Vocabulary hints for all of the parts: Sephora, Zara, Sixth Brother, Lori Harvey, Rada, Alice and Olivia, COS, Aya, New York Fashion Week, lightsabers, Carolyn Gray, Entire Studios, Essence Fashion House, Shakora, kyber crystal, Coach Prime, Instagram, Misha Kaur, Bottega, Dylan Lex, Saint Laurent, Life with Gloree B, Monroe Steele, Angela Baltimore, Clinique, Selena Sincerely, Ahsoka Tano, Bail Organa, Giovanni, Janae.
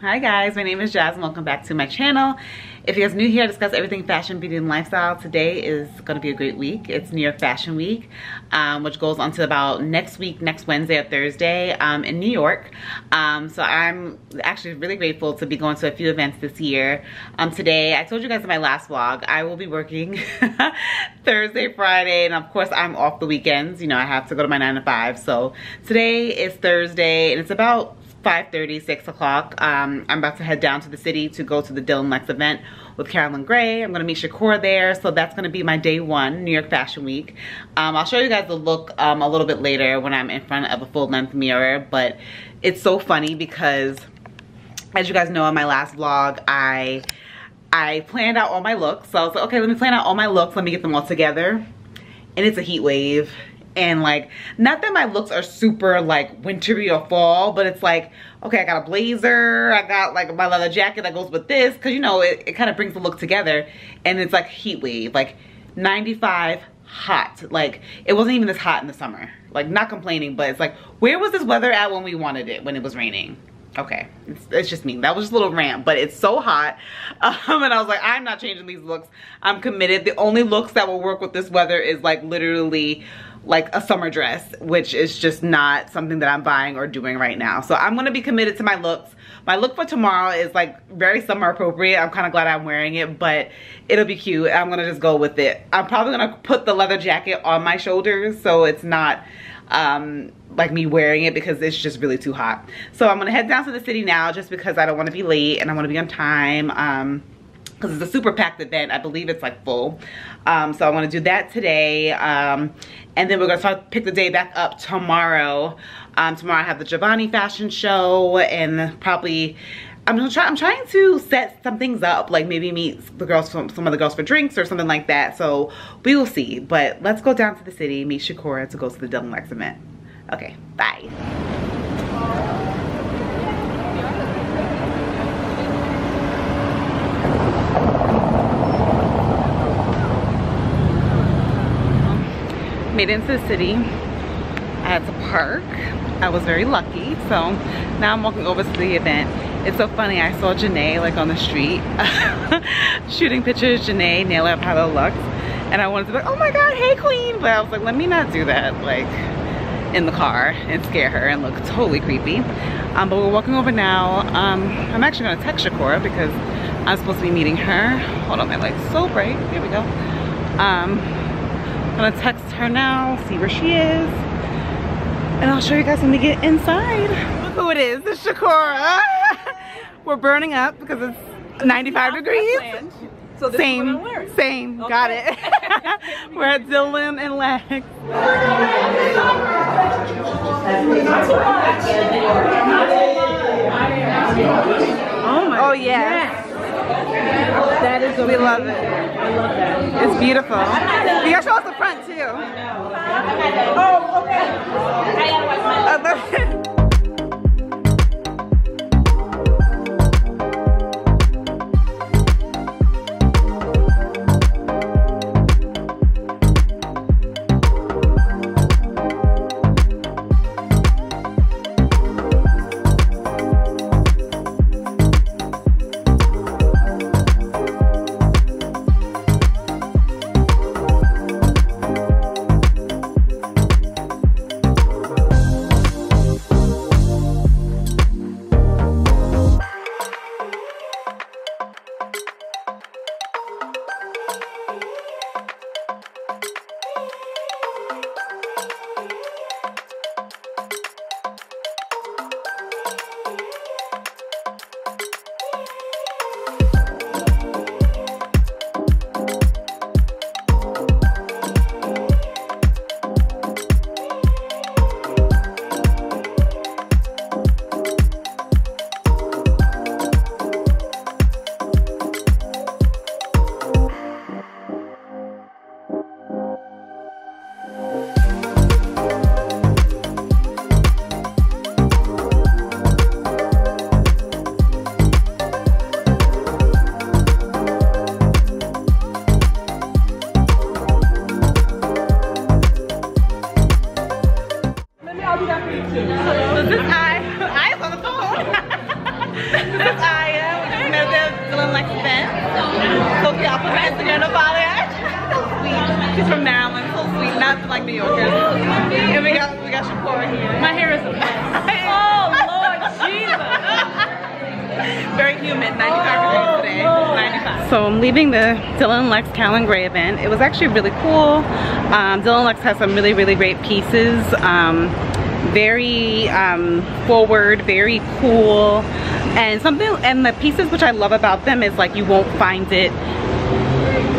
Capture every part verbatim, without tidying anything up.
Hi guys, my name is Jazz and welcome back to my channel. If you guys are new here, I discuss everything fashion, beauty, and lifestyle. Today is going to be a great week. It's New York Fashion Week, um, which goes on to about next week, next Wednesday or Thursday um, in New York. Um, so I'm actually really grateful to be going to a few events this year. Um, today, I told you guys in my last vlog, I will be working Thursday, Friday, and of course I'm off the weekends. You know, I have to go to my nine to five. So today is Thursday and it's about five thirty, six o'clock. Um, I'm about to head down to the city to go to the Dylan Lex event with Carolyn Gray. I'm going to meet Shakora there. So that's going to be my day one, New York Fashion Week. Um, I'll show you guys the look um, a little bit later when I'm in front of a full-length mirror. But it's so funny because, as you guys know, in my last vlog, I, I planned out all my looks. So I was like, okay, let me plan out all my looks. Let me get them all together. And it's a heat wave. And like, not that my looks are super like wintry or fall, but it's like, okay, I got a blazer, I got like my leather jacket that goes with this, because you know, it, it kind of brings the look together. And it's like heat wave, like ninety-five hot. Like, it wasn't even this hot in the summer. Like, not complaining, but it's like, where was this weather at when we wanted it, when it was raining? Okay, it's, it's just me. That was just a little rant, but it's so hot. Um, and I was like, I'm not changing these looks. I'm committed. The only looks that will work with this weather is like literally like a summer dress, which is just not something that I'm buying or doing right now. So I'm gonna be committed to my looks. My look for tomorrow is like very summer appropriate. I'm kind of glad I'm wearing it, but it'll be cute. I'm gonna just go with it. I'm probably gonna put the leather jacket on my shoulders so it's not um, like me wearing it, because it's just really too hot. So I'm gonna head down to the city now just because I don't wanna be late and I wanna be on time. Um, Because it's a super packed event. I believe it's like full. Um, so I want to do that today. Um, and then we're going to start, pick the day back up tomorrow. Um, tomorrow I have the Giovanni fashion show. And probably, I'm gonna try, I'm trying to set some things up. Like maybe meet the girls, from, some of the girls for drinks or something like that. So we will see. But let's go down to the city, meet Shakora to go to the Dylan Lex event. Okay, bye. Made it into the city. I had to park. I was very lucky. So now I'm walking over to the event. It's so funny, I saw Janae like on the street shooting pictures. Janae, Nail Up, Hello Lux, and I wanted to be like, oh my god, hey queen, but I was like, let me not do that like in the car and scare her and look totally creepy. Um, but we're walking over now. Um, I'm actually gonna text Shakora because I'm supposed to be meeting her. Hold on, my light's so bright. Here we go. Um, I'm gonna text her now, see where she is, and I'll show you guys when we get inside. Look who it is, it's Shakora. We're burning up because it's ninety-five degrees. So this same, is what I'm wearing. Same, okay. Got it. We're at Dylan and Lex. Oh my! Oh yeah. That is amazing. We love it. I love that. It's beautiful. You gotta show us the front too. I know. Oh, okay. I gotta watch my compliments and everybody. So sweet. She's from Maryland, so sweet, not like New Yorkers. And we got we got Shakora here. My hair is a mess. Oh Lord Jesus. Very humid, ninety-five degrees today. ninety-five. So I'm leaving the Dylan Lex Carolyn Gray event. It was actually really cool. Um, Dylan Lex has some really really great pieces. Um, very um, forward, very cool, and something. And the pieces which I love about them is like you won't find it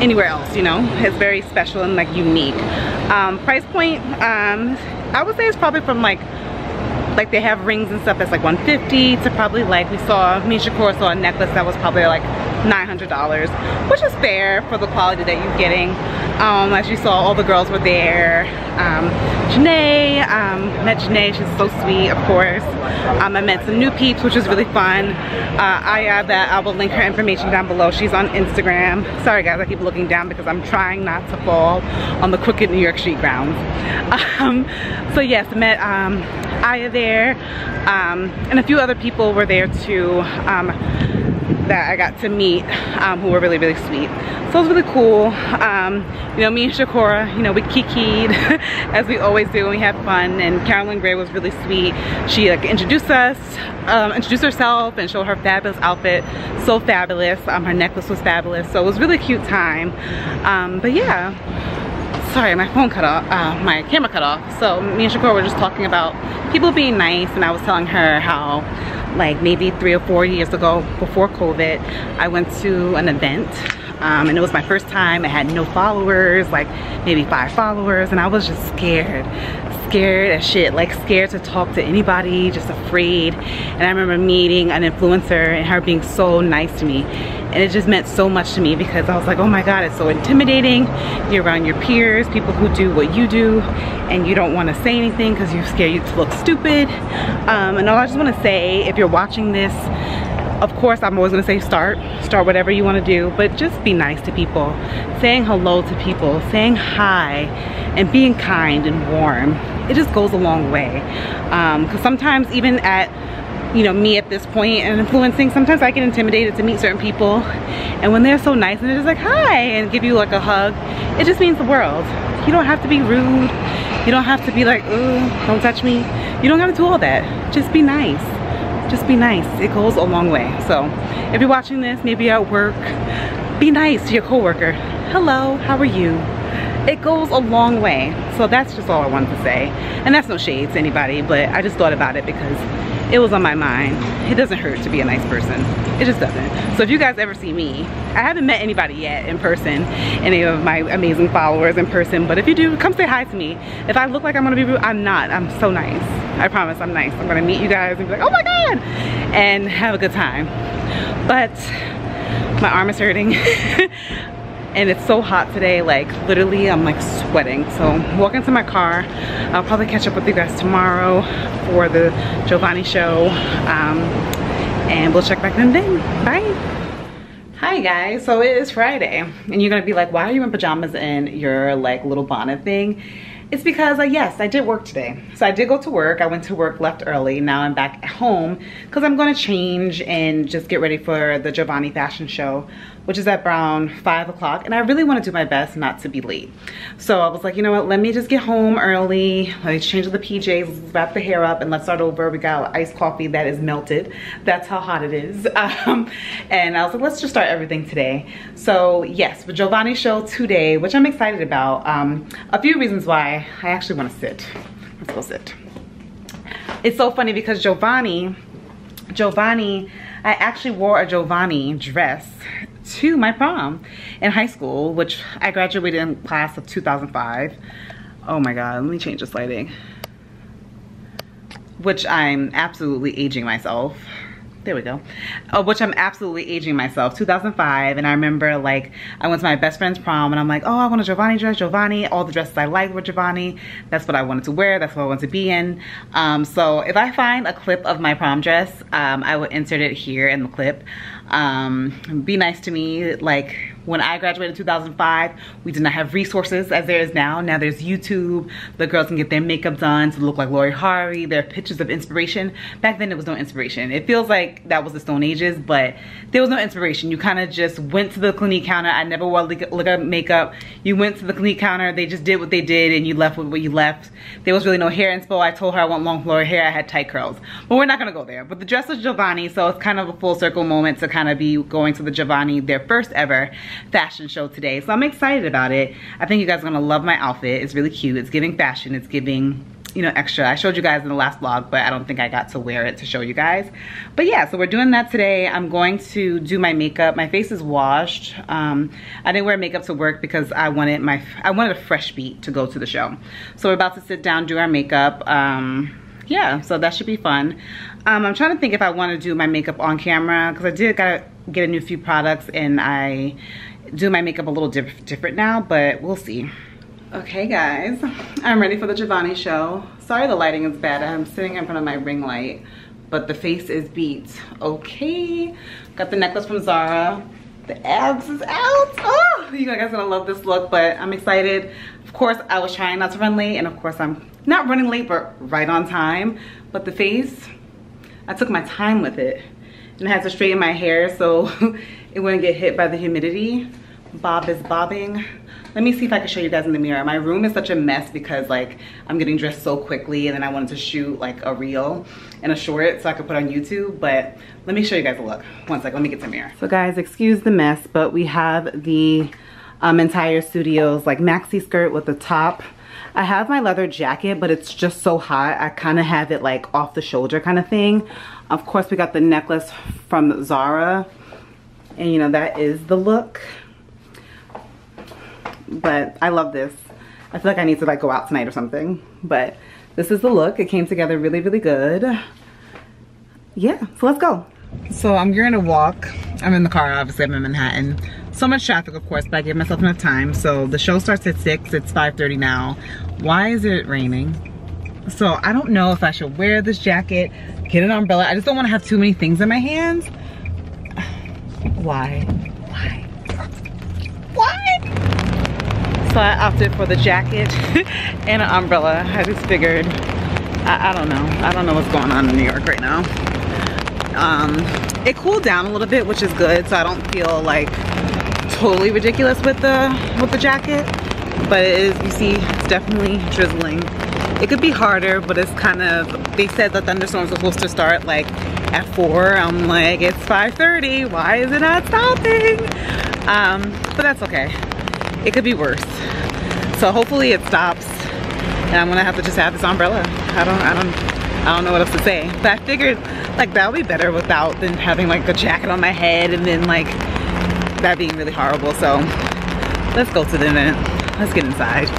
anywhere else, you know. It's very special and like unique. Um, price point, um, I would say it's probably from like, like they have rings and stuff that's like one fifty to probably like we saw, Misha Kaur saw a necklace that was probably like nine hundred dollars, which is fair for the quality that you're getting. Um, as you saw, all the girls were there. Um, Janae, um, met Janae, she's so sweet, of course. Um, I met some new peeps, which was really fun. Uh, Aya, that I will link her information down below. She's on Instagram. Sorry guys, I keep looking down because I'm trying not to fall on the crooked New York street grounds. Um, so yes, I met um, Aya there, um, and a few other people were there too. Um, that I got to meet, um, who were really, really sweet. So it was really cool. Um, you know, me and Shakora, you know, we kikied as we always do, and we had fun. And Carolyn Gray was really sweet. She like introduced us, um, introduced herself and showed her fabulous outfit. So fabulous. Um, her necklace was fabulous. So it was a really cute time. Um, but yeah, sorry, my phone cut off, uh, my camera cut off. So me and Shakora were just talking about people being nice, and I was telling her how like maybe three or four years ago before COVID, I went to an event, um, and it was my first time. I had no followers, like maybe five followers, and I was just scared, scared as shit, like scared to talk to anybody, just afraid. And I remember meeting an influencer and her being so nice to me. And it just meant so much to me because I was like, oh my God, it's so intimidating. You're around your peers, people who do what you do, and you don't want to say anything because you're scared you look stupid. Um, and all I just want to say, if you're watching this, of course, I'm always going to say start. Start whatever you want to do, but just be nice to people. Saying hello to people, saying hi, and being kind and warm. It just goes a long way. Um, because sometimes even at you know, me at this point and influencing, sometimes I get intimidated to meet certain people, and when they're so nice and they're just like hi and give you like a hug, it just means the world. You don't have to be rude. You don't have to be like, ooh, don't touch me. You don't have to do all that. Just be nice. Just be nice. It goes a long way. So if you're watching this, maybe at work, be nice to your coworker. Hello, how are you? It goes a long way. So that's just all I wanted to say. And that's no shade to anybody, but I just thought about it because it was on my mind. It doesn't hurt to be a nice person. It just doesn't. So if you guys ever see me, I haven't met anybody yet in person, any of my amazing followers in person, but if you do, come say hi to me. If I look like I'm gonna be rude, I'm not. I'm so nice. I promise I'm nice. I'm gonna meet you guys and be like, oh my God, and have a good time. But my arm is hurting. And it's so hot today, like literally I'm like sweating. So I'm walking to my car. I'll probably catch up with you guys tomorrow for the Giovanni show. Um, and we'll check back in then. Bye. Hi guys, so it is Friday. And you're gonna be like, why are you in pajamas and your like little bonnet thing? It's because, uh, yes, I did work today. So I did go to work. I went to work, left early. Now I'm back at home because I'm going to change and just get ready for the Giovanni fashion show, which is at around five o'clock. And I really want to do my best not to be late. So I was like, you know what? Let me just get home early. Let me change the P Js, wrap the hair up, and let's start over. We got iced coffee that is melted. That's how hot it is. Um, and I was like, let's just start everything today. So yes, the Giovanni show today, which I'm excited about. Um, a few reasons why. I actually want to sit. Let's go sit. It's so funny because Giovanni, Giovanni, I actually wore a Giovanni dress to my prom in high school, which I graduated in class of two thousand five. Oh my God, let me change this lighting. Which I'm absolutely aging myself. There we go. Uh, which I'm absolutely aging myself. two thousand five, and I remember like I went to my best friend's prom and I'm like, oh, I want a Giovanni dress, Giovanni. All the dresses I liked were Giovanni. That's what I wanted to wear. That's what I wanted to be in. Um, so if I find a clip of my prom dress, um, I will insert it here in the clip. Um, be nice to me, like When I graduated in two thousand five, we did not have resources as there is now. Now there's YouTube. The girls can get their makeup done to look like Lori Harvey. There are pictures of inspiration. Back then, there was no inspiration. It feels like that was the Stone Ages, but there was no inspiration. You kind of just went to the Clinique counter. I never wore look-up makeup. You went to the Clinique counter. They just did what they did, and you left with what you left. There was really no hair inspo. I told her I want long floral hair. I had tight curls. But we're not going to go there. But the dress was Giovanni, so it's kind of a full circle moment to kind of be going to the Giovanni, their first ever fashion show today. So I'm excited about it. I think you guys are going to love my outfit. It's really cute. It's giving fashion. It's giving, you know, extra. I showed you guys in the last vlog, but I don't think I got to wear it to show you guys. But yeah, so we're doing that today. I'm going to do my makeup. My face is washed. Um, I didn't wear makeup to work because I wanted my, I wanted a fresh beat to go to the show. So we're about to sit down, do our makeup. Um, yeah, so that should be fun. Um, I'm trying to think if I want to do my makeup on camera because I did gotta get a new few products and I do my makeup a little diff different now, but we'll see. Okay guys, I'm ready for the Giovanni show. Sorry the lighting is bad. I'm sitting in front of my ring light, but the face is beat. Okay, got the necklace from Zara. The abs is out. Oh, you guys are gonna love this look, but I'm excited. Of course, I was trying not to run late, and of course I'm not running late, but right on time. But the face, I took my time with it, and I had to straighten my hair so it wouldn't get hit by the humidity. Bob is bobbing. Let me see if I can show you guys in the mirror. My room is such a mess because like I'm getting dressed so quickly and then I wanted to shoot like a reel and a short so I could put on YouTube, but let me show you guys a look. One sec, let me get to the mirror. So guys, excuse the mess, but we have the um, Entire Studios like maxi skirt with the top. I have my leather jacket, but it's just so hot. I kind of have it like off the shoulder kind of thing. Of course, we got the necklace from Zara and you know, that is the look. But I love this. I feel like I need to like go out tonight or something. But this is the look. It came together really, really good. Yeah, so let's go. So I'm going to walk. I'm in the car, obviously. I'm in Manhattan. So much traffic, of course, but I gave myself enough time. So the show starts at six. It's five thirty now. Why is it raining? So I don't know if I should wear this jacket, get an umbrella. I just don't want to have too many things in my hands. Why? Why? Why? So I opted for the jacket and an umbrella. I just figured, I, I don't know. I don't know what's going on in New York right now. Um, it cooled down a little bit, which is good. So I don't feel like totally ridiculous with the with the jacket. But it is, you see, it's definitely drizzling. It could be harder, but it's kind of, they said the thunderstorms were supposed to start like at four. I'm like, it's five thirty. Why is it not stopping? Um, but that's okay. It could be worse. So hopefully it stops and I'm gonna have to just have this umbrella. I don't I don't I don't know what else to say. But I figured like that would be better without than having like the jacket on my head and then like that being really horrible. So let's go to the event. Let's get inside.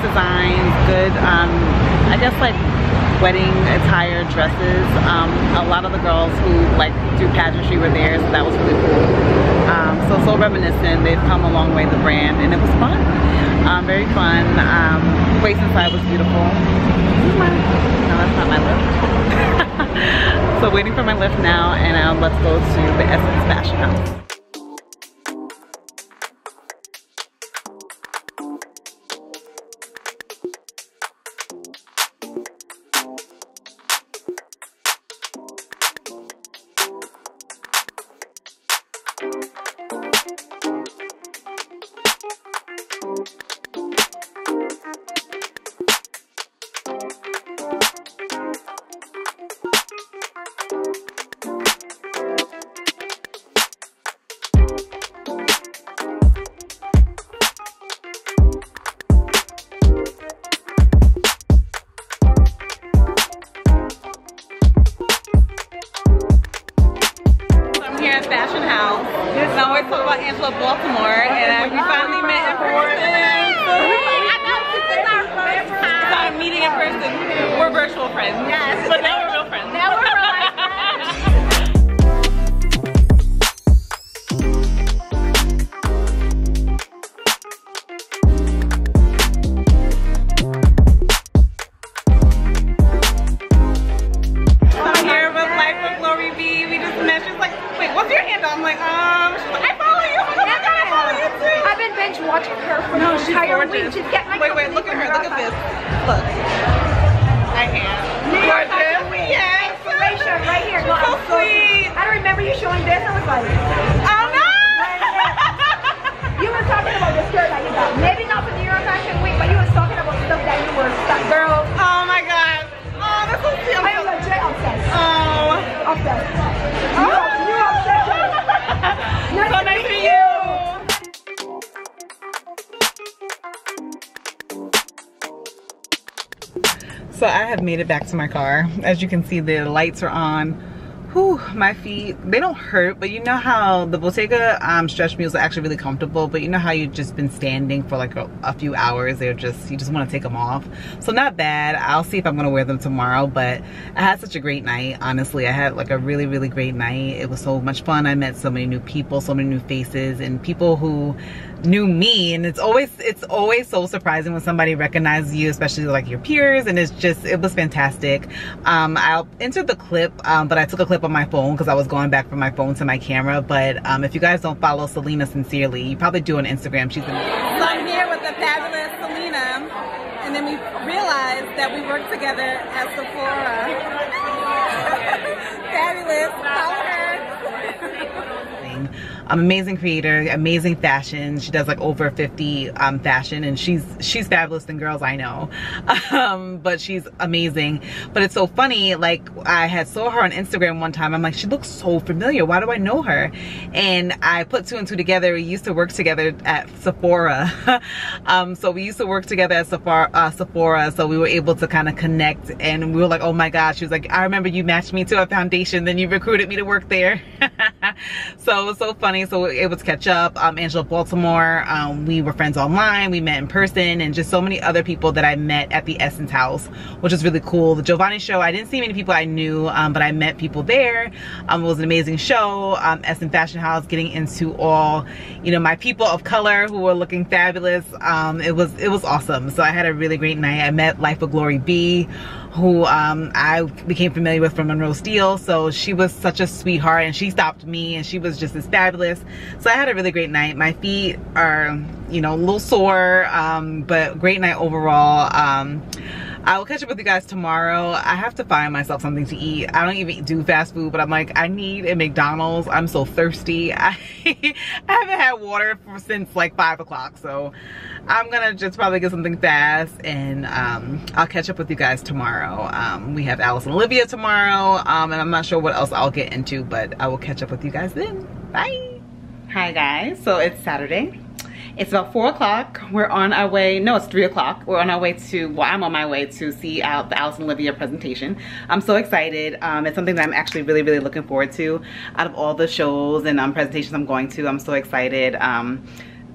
Designs, good, um, I guess like wedding attire dresses. Um, a lot of the girls who like do pageantry were there, so that was really cool. Um, so, so reminiscent. They've come a long way, the brand, and it was fun. Um, very fun. Um, place inside was beautiful. No, that's not my lift. So waiting for my lift now, and um, let's go to the Essence Fashion House. Angela Baltimore, and uh, we finally met in person. I know this is our first time. It's our meeting in person. We're virtual friends. Yes, but now we're real friends. Now we're real friends. So I'm here with Life with Gloree B. We just met. She's like, wait, what's your handle? I'm like, um. She's like, I watching her for no, the entire week. Just get my wait, wait, look at her. Look at this. Look. I am. Gorgeous. Yes. Inspiration right here. Well, so sweet. I don't remember you showing this. I was like, oh no. You were talking about the skirt that you got. Maybe not for New York Fashion Week, but you were talking about stuff that you were stuck. Girl. Oh my God. Oh, that's so cute. I am legit obsessed. Oh. Obsessed. Oh. You're, you're obsessed. Nice so to nice to meet you. you. So I have made it back to my car. As you can see, the lights are on. Whew, my feet, they don't hurt, but you know how the Bottega um, stretch mules are actually really comfortable, but you know how you've just been standing for like a, a few hours, they're just, you just wanna take them off. So not bad, I'll see if I'm gonna wear them tomorrow, but I had such a great night, honestly. I had like a really, really great night. It was so much fun. I met so many new people, so many new faces, and people who knew me, and it's always it's always so surprising when somebody recognizes you, especially like your peers, and it's just, it was fantastic. um I'll insert the clip, um but I took a clip on my phone because I was going back from my phone to my camera. But um if you guys don't follow Selena Sincerely, you probably do on Instagram. She's in so I'm here with the fabulous Selena, and then we realized that we work together at Sephora. Fabulous, follow her. Um, amazing creator, amazing fashion. She does like over fifty um, fashion, and she's she's fabulous than girls I know. Um, but she's amazing. But it's so funny, like I had saw her on Instagram one time. I'm like, she looks so familiar. Why do I know her? And I put two and two together. We used to work together at Sephora. um, so we used to work together at Sephora, uh, Sephora. So we were able to kind of connect, and we were like, oh my gosh. She was like, I remember you matched me to a foundation, then you recruited me to work there. So it was so funny. So we were able to catch up. um, Angela Baltimore, um, we were friends online, we met in person, and just so many other people that I met at the Essence House, which is really cool. The Giovanni show, I didn't see many people I knew, um, but I met people there. Um, it was an amazing show. um, Essence Fashion House, getting into all, you know, my people of color who were looking fabulous. um, it was it was awesome. So I had a really great night. I met Life with Gloree B, who um, I became familiar with from Monroe Steele. So she was such a sweetheart, and she stopped me, and she was just as fabulous. So I had a really great night. My feet are, you know, a little sore, um, but great night overall. Um, I will catch up with you guys tomorrow. I have to find myself something to eat. I don't even do fast food, but I'm like, I need a McDonald's. I'm so thirsty. I, I haven't had water for, since like five o'clock, so I'm gonna just probably get something fast, and um, I'll catch up with you guys tomorrow. Um, we have Alice and Olivia tomorrow, um, and I'm not sure what else I'll get into, but I will catch up with you guys then. Bye. Hi guys, so it's Saturday. It's about four o'clock. We're on our way. No, it's three o'clock. We're on our way to. Well, I'm on my way to see out the Alice and Olivia presentation. I'm so excited. Um, it's something that I'm actually really, really looking forward to. Out of all the shows and um, presentations I'm going to, I'm so excited um,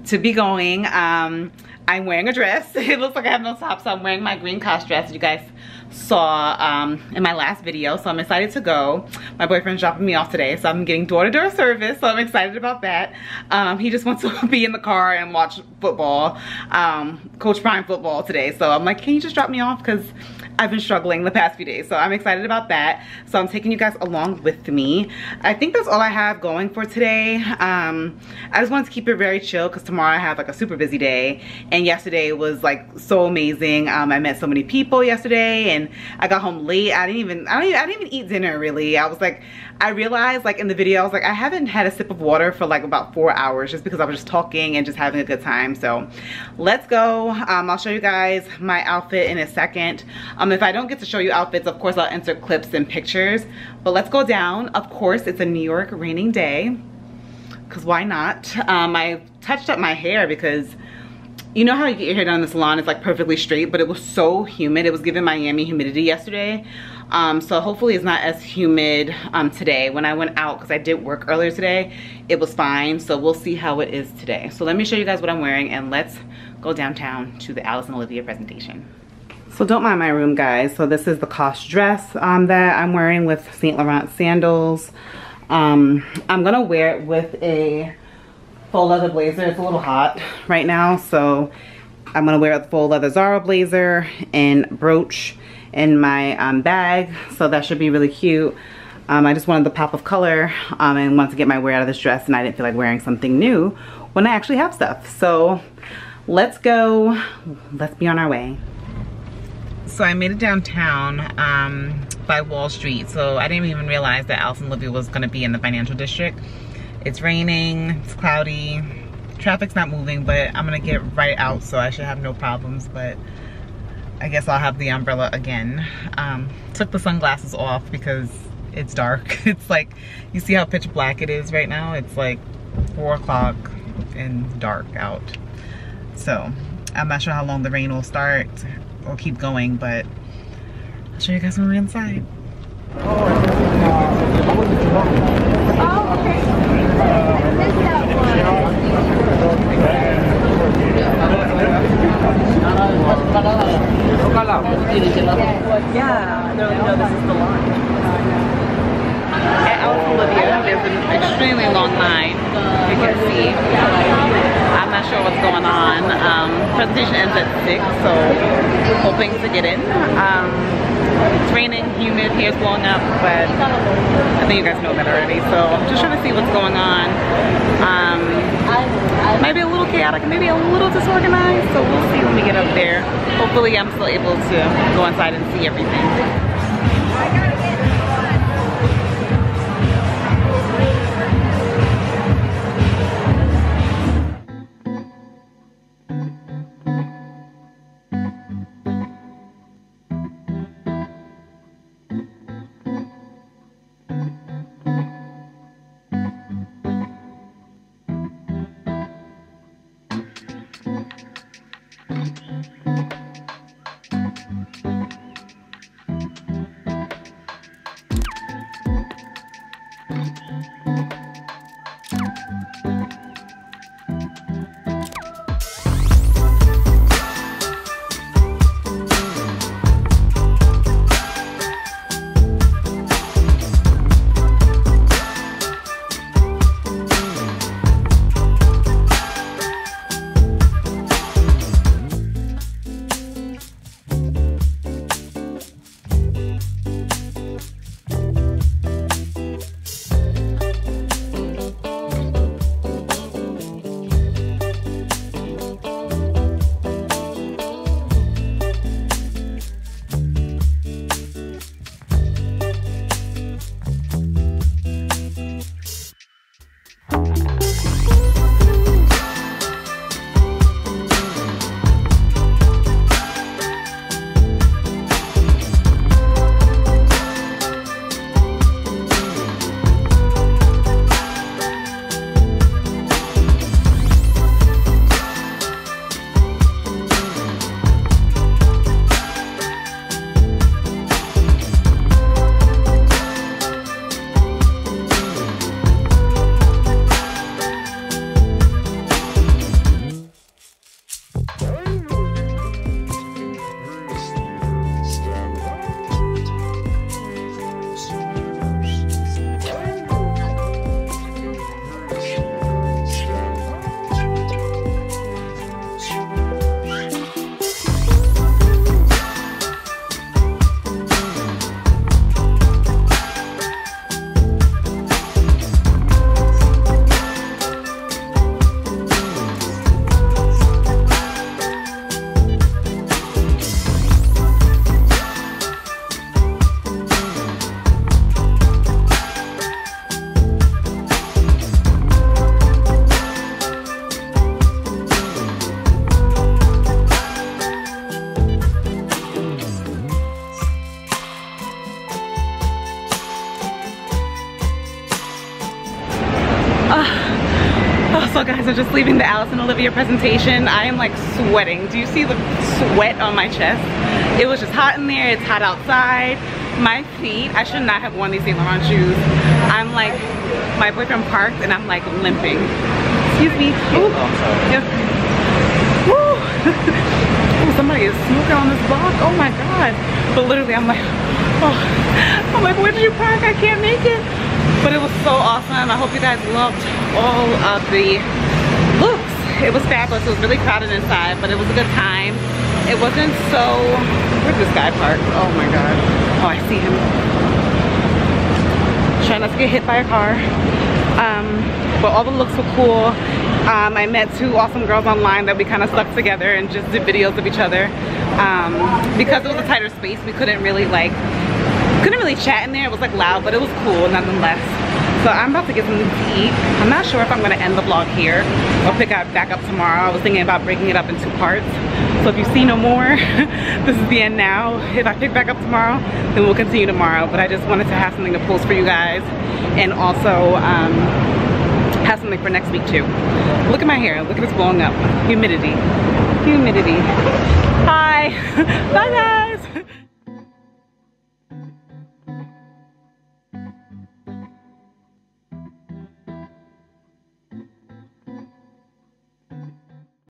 to be going. Um, I'm wearing a dress. It looks like I have no top, so I'm wearing my green cosh dress. You guys saw um, in my last video. So I'm excited to go. My boyfriend's dropping me off today, so I'm getting door-to-door service. So I'm excited about that. Um, he just wants to be in the car and watch football, um, Coach Prime football today. So I'm like, can you just drop me off? Because I've been struggling the past few days. So I'm excited about that. So I'm taking you guys along with me. I think that's all I have going for today. Um, I just wanted to keep it very chill because tomorrow I have like a super busy day. And yesterday was like so amazing. Um, I met so many people yesterday and I got home late. I didn't even, I, don't even, I didn't even eat dinner really. I was like, I realized like in the video, I was like, I haven't had a sip of water for like about four hours just because I was just talking and just having a good time. So let's go. Um, I'll show you guys my outfit in a second. Um, Um, if I don't get to show you outfits, of course, I'll insert clips and pictures. But let's go down. Of course, it's a New York raining day. Because why not? Um, I touched up my hair because you know how you get your hair done in the salon. It's like perfectly straight, but it was so humid. It was giving Miami humidity yesterday. Um, so hopefully it's not as humid um, today. When I went out, because I did work earlier today, it was fine. So we'll see how it is today. So let me show you guys what I'm wearing. And let's go downtown to the Alice and Olivia presentation. So don't mind my room, guys. So this is the C O S dress um, that I'm wearing with Saint Laurent sandals. Um, I'm gonna wear it with a faux leather blazer. It's a little hot right now, so I'm gonna wear a faux leather Zara blazer and brooch in my um, bag. So that should be really cute. Um, I just wanted the pop of color um, and wanted to get my wear out of this dress, and I didn't feel like wearing something new when I actually have stuff. So let's go, let's be on our way. So I made it downtown um, by Wall Street. So I didn't even realize that Alice and Olivia was gonna be in the financial district. It's raining, it's cloudy, traffic's not moving, but I'm gonna get right out, so I should have no problems, but I guess I'll have the umbrella again. Um, took the sunglasses off because it's dark. It's like, you see how pitch black it is right now? It's like four o'clock and dark out. So I'm not sure how long the rain will start or keep going, but I'll show you guys when we're inside. Oh, okay. I missed that one. Yeah, no, no, this is the line. At Alice and Olivia, there's an extremely long line. You can see. I'm not sure what's going on. Um, presentation ends at six, so hoping to get in. Um, it's raining, humid, hair's blowing up, but I think you guys know that already. So I'm just trying to see what's going on. Um, maybe a little chaotic, maybe a little disorganized, so we'll see when we get up there. Hopefully I'm still able to go inside and see everything. Thank you. was just leaving the Alice and Olivia presentation. I am like sweating. Do you see the sweat on my chest? It was just hot in there. It's hot outside. My feet, I should not have worn these Saint Laurent shoes. I'm like, my boyfriend parked and I'm like limping. Excuse me. Ooh. Yes. Woo. Oh, somebody is smoking on this block. Oh my God. But literally I'm like, oh, I'm like, where did you park? I can't make it. But it was so awesome. I hope you guys loved all of the looks. It was fabulous. It was really crowded inside, but it was a good time. It wasn't so, where'd this guy park? Oh my God. Oh, I see him. Trying not to get hit by a car. Um, but all the looks were cool. Um, I met two awesome girls online that we kind of stuck together and just did videos of each other. Um, because it was a tighter space, we couldn't really like, couldn't really chat in there. It was like loud, but it was cool nonetheless. So I'm about to get something to eat. I'm not sure if I'm gonna end the vlog here or pick up back up tomorrow. I was thinking about breaking it up in two parts. So if you see no more, this is the end now. If I pick back up tomorrow, then we'll continue tomorrow. But I just wanted to have something to post for you guys and also um, have something for next week too. Look at my hair, look at this blowing up. Humidity, humidity. Hi, bye guys.